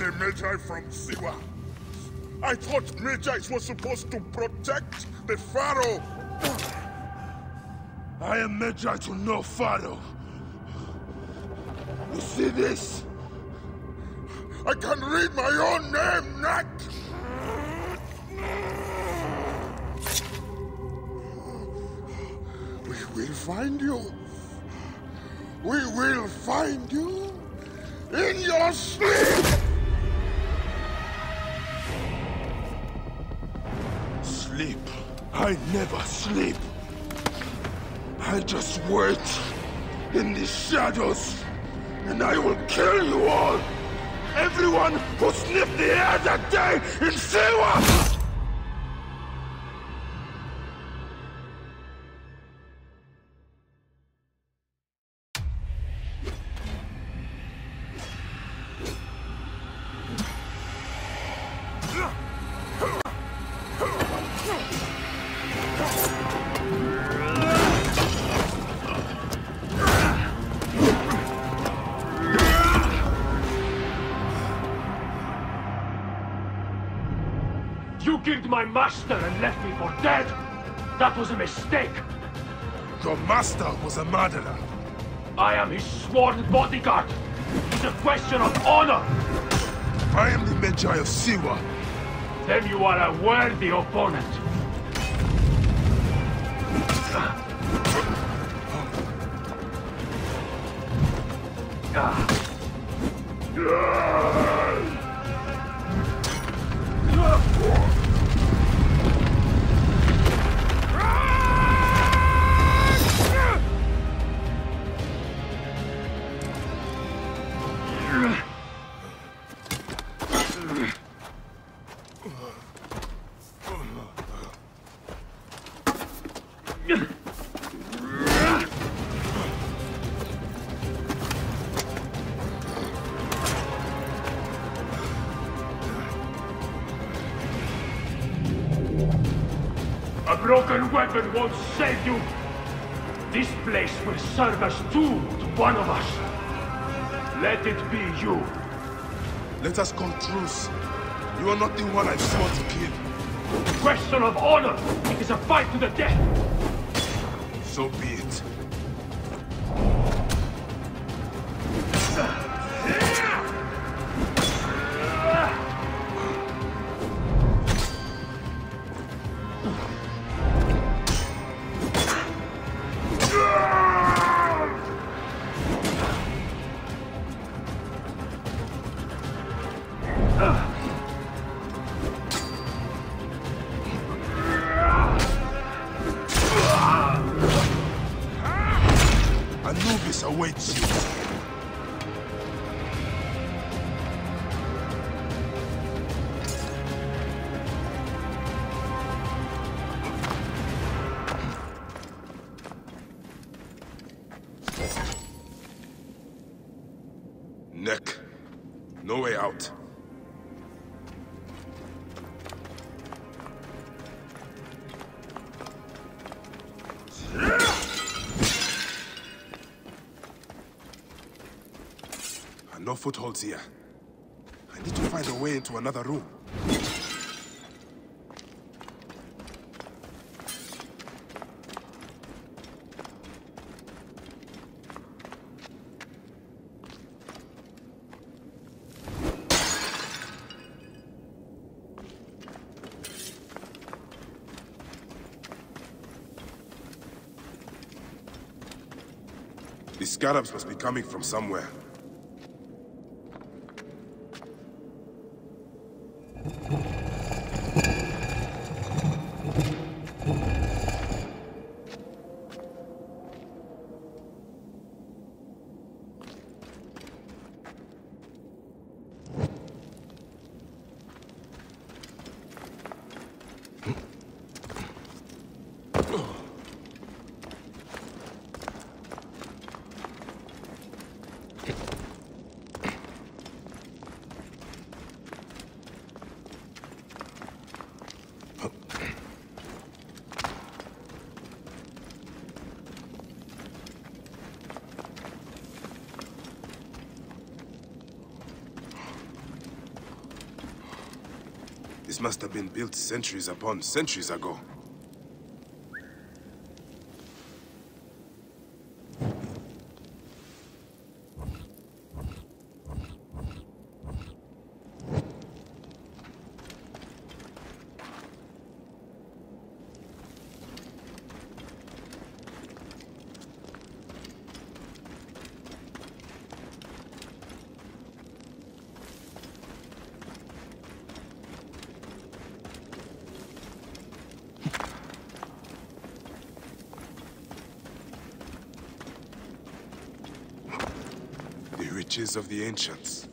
the Medjay from Siwa. I thought Medjays were supposed to protect the Pharaoh. I am Medjay to no Pharaoh. You see this? I can read my own name, Nat! We will find you. We will find you in your sleep! Sleep? I never sleep. I just wait in the shadows, and I will kill you all! Everyone who sniffed the air that day in Siwa! My master and left me for dead. That was a mistake. Your master was a murderer. I am his sworn bodyguard. It's a question of honor. I am the Medjay of Siwa. Then you are a worthy opponent. Weapon won't save you. This place will serve as tomb to one of us. Let it be you. Let us truce. You are not the one I swore to kill. A question of honor. It is a fight to the death. So be it. No footholds here. I need to find a way into another room. The scarabs must be coming from somewhere. Okay. This must have been built centuries upon centuries ago. Of the ancients.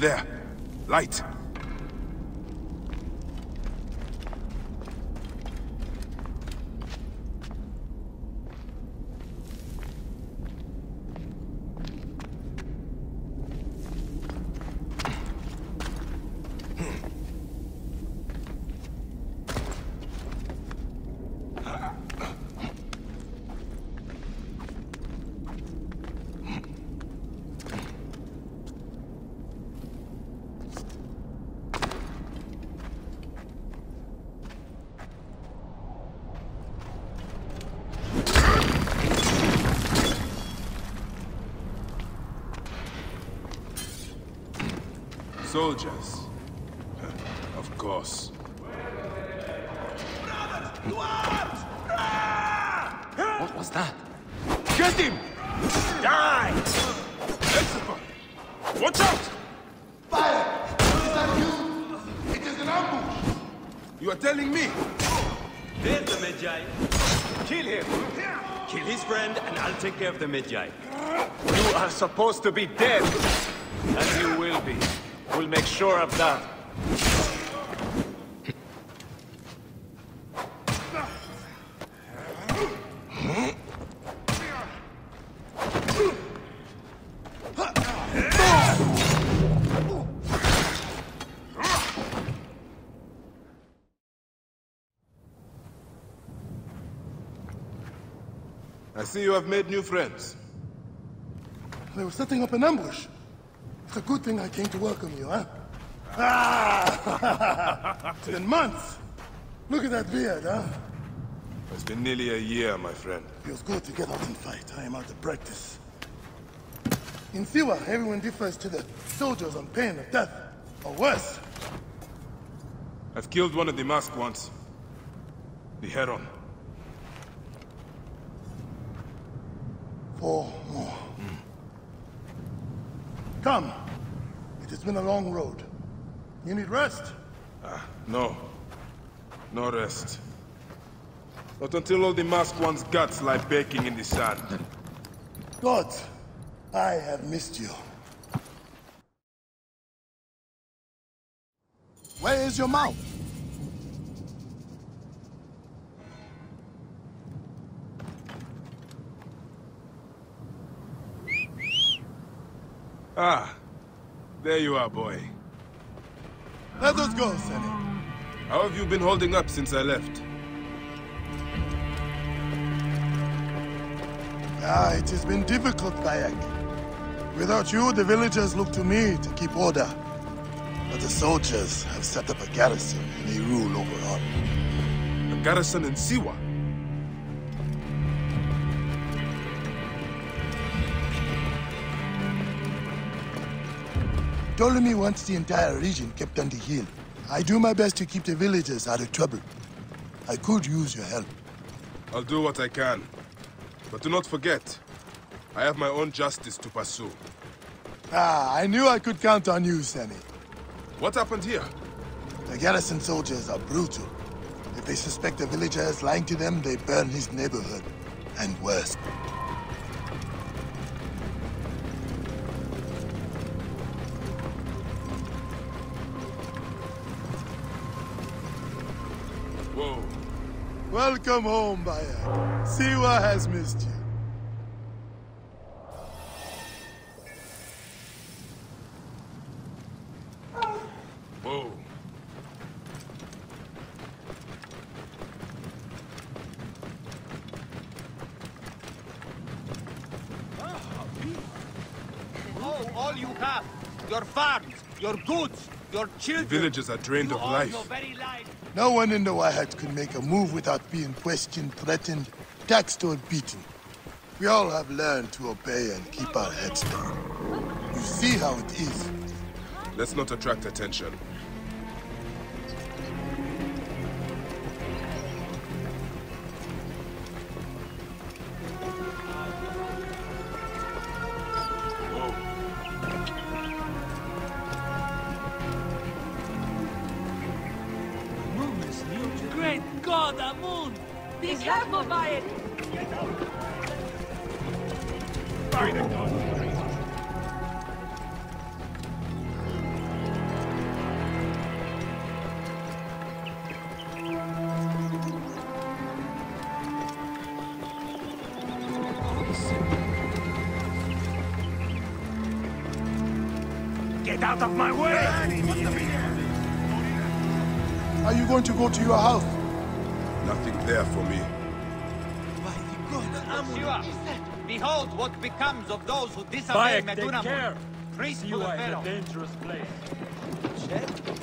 There. Light. Soldiers. Of course. What was that? Get him! Die! Hepzefa! Watch out! Fire! Is that you? It is an ambush! You are telling me? There's the Medjay. Kill him! Kill his friend and I'll take care of the Medjay. You are supposed to be dead! As you will be. We'll make sure of that. I see you have made new friends. They were setting up an ambush. It's a good thing I came to welcome you, huh? Ah! It's been months! Look at that beard, huh? It's been nearly a year, my friend. Feels good to get out and fight. I am out of practice. In Siwa, everyone defers to the soldiers on pain of death, or worse. I've killed one of the masked once. The Heron. Four more. Mm. Come. It has been a long road. You need rest? No. No rest. Not until all the masked one's guts lie baking in the sand. Gods, I have missed you. Where is your mount? Ah, there you are, boy. Let us go, Sene. How have you been holding up since I left? It has been difficult, Kayak. Without you, the villagers look to me to keep order. But the soldiers have set up a garrison, and they rule over all. A garrison in Siwa? Ptolemy wants the entire region kept under heel. I do my best to keep the villagers out of trouble. I could use your help. I'll do what I can. But do not forget, I have my own justice to pursue. I knew I could count on you, Sammy. What happened here? The garrison soldiers are brutal. If they suspect a villager is lying to them, they burn his neighborhood. And worse. Whoa. Welcome home, Bayek. Siwa has missed you. Whoa. Oh, all you have, your farms, your goods, your children. The villagers are drained of life. No one in the Wahat could make a move without being questioned, threatened, taxed or beaten. We all have learned to obey and keep our heads down. You see how it is. Let's not attract attention. Out of my way! Are you going to go to your house? Nothing there for me. Behold what becomes of those who disobey Medunamun. Priest to the Pharaoh. It's a dangerous place.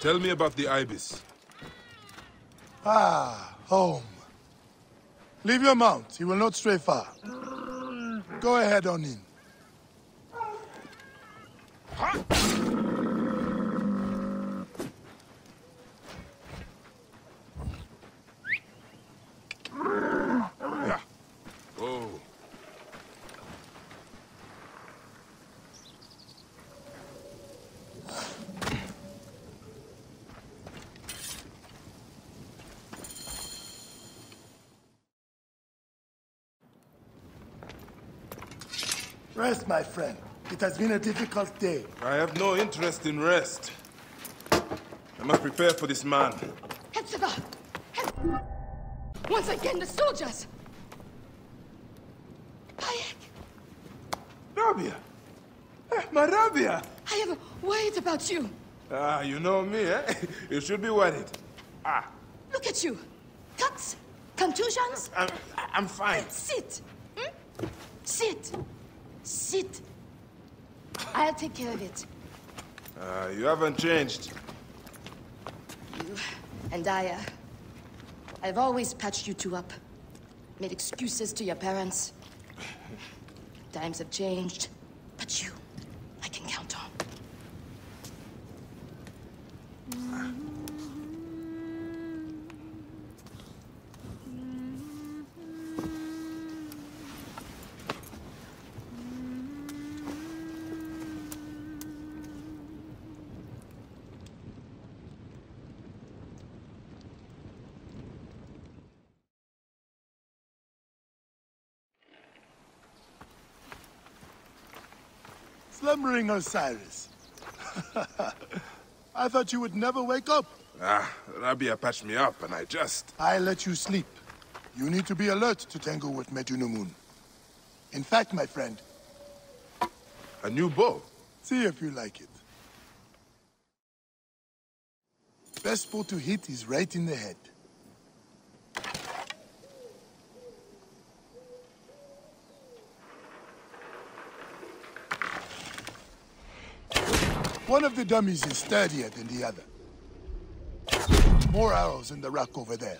Tell me about the Ibis. Home. Leave your mount. He will not stray far. Go ahead on in. Rest, my friend. It has been a difficult day. I have no interest in rest. I must prepare for this man. Hepzefa! Once again, the soldiers! Bayek! Rabia! My Rabia! I am worried about you. You know me, eh? You should be worried. Look at you. Cuts? Contusions? I'm fine. Sit! Sit! Sit! I'll take care of it. You haven't changed. You and I, I've always patched you two up. Made excuses to your parents. Times have changed, but you, I can count on. Slumbering, Osiris. I thought you would never wake up. Rabia patched me up and I let you sleep. You need to be alert to tangle with Medunamun. In fact, my friend... A new bow? See if you like it. Best bow to hit is right in the head. One of the dummies is sturdier than the other. More arrows in the rock over there.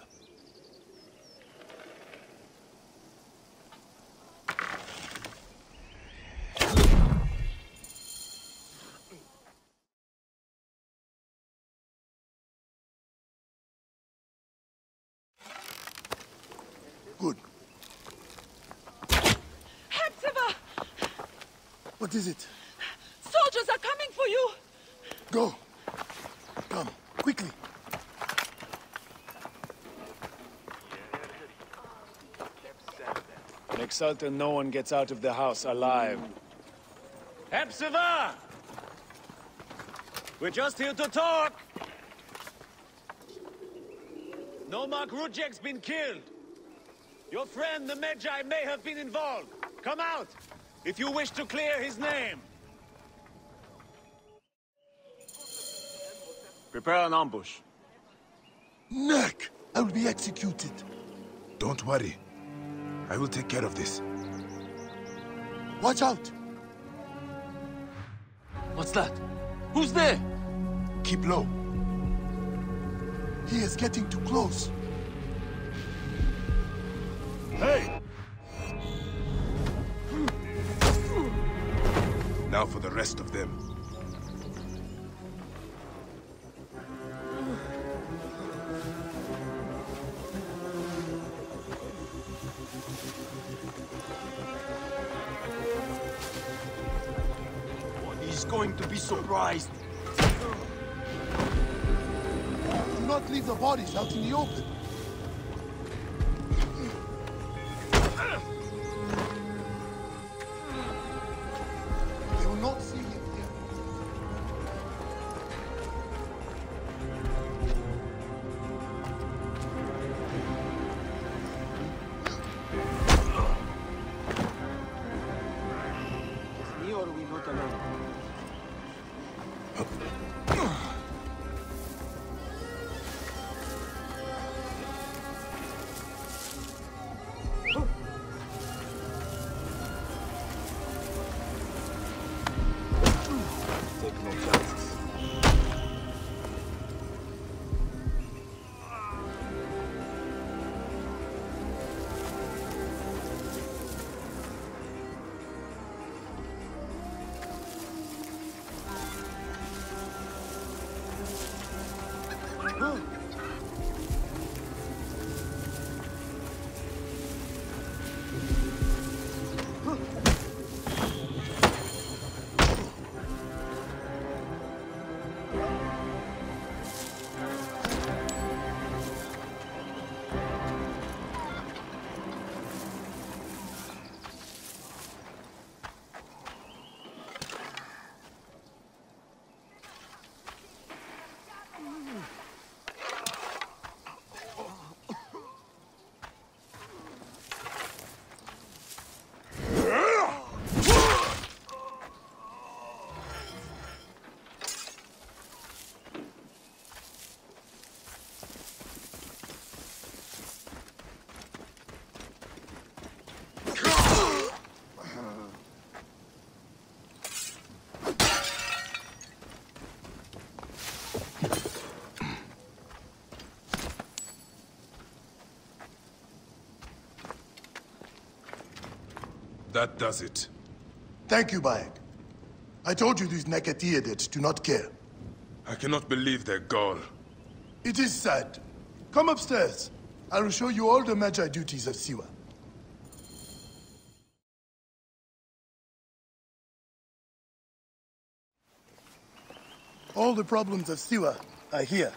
Good. Hepzefa! What is it? Soldiers are coming for you! Go! Come, quickly! In Exeter, no one gets out of the house alive. Hepzefa! We're just here to talk! Nomarch Rudjek's been killed! Your friend, the Medjay, may have been involved! Come out, if you wish to clear his name! Prepare an ambush. Nak! I will be executed. Don't worry. I will take care of this. Watch out! What's that? Who's there? Keep low. He is getting too close. Hey! Now for the rest of them. Going to be surprised. Do not leave the bodies out in the open. They will not see him here. Is me or are we not alone? That does it. Thank you, Bayek. I told you these Nakathir that do not care. I cannot believe their gall. It is sad. Come upstairs. I will show you all the Magi duties of Siwa. All the problems of Siwa are here.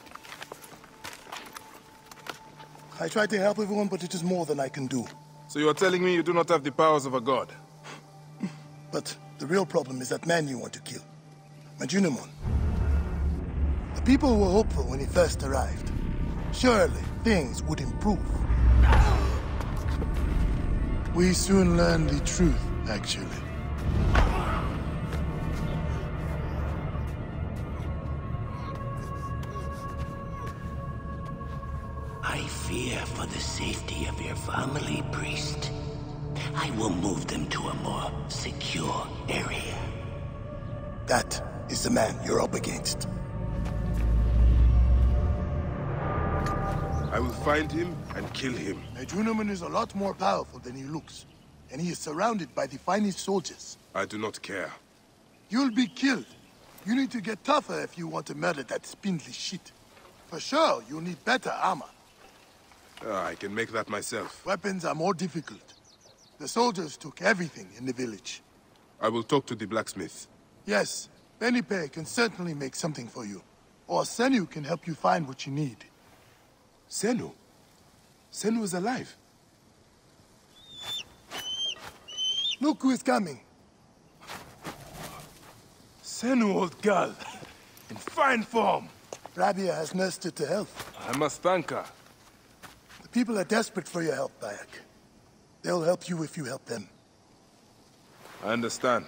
I try to help everyone, but it is more than I can do. So you are telling me you do not have the powers of a god? But the real problem is that man you want to kill. Medunamun. The people were hopeful when he first arrived. Surely things would improve. We soon learned the truth, actually. I fear for the safety of your family, priest. I will move them to a more secure area. That is the man you're up against. I will find him and kill him. Medunamun is a lot more powerful than he looks, and he is surrounded by the finest soldiers. I do not care. You'll be killed. You need to get tougher if you want to murder that spindly shit. For sure, you'll need better armor. I can make that myself. Weapons are more difficult. The soldiers took everything in the village. I will talk to the blacksmith. Yes, Benipe can certainly make something for you. Or Senu can help you find what you need. Senu? Senu is alive. Look who is coming. Senu, old girl. In fine form. Rabia has nursed her to health. I must thank her. The people are desperate for your help, Bayek. They'll help you if you help them. I understand.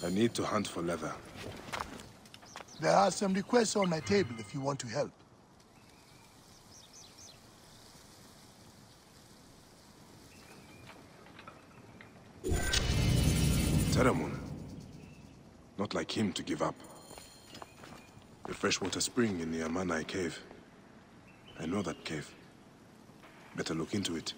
I need to hunt for leather. There are some requests on my table if you want to help. Teramon. Not like him to give up. The freshwater spring in the Amanai cave. I know that cave. Better look into it.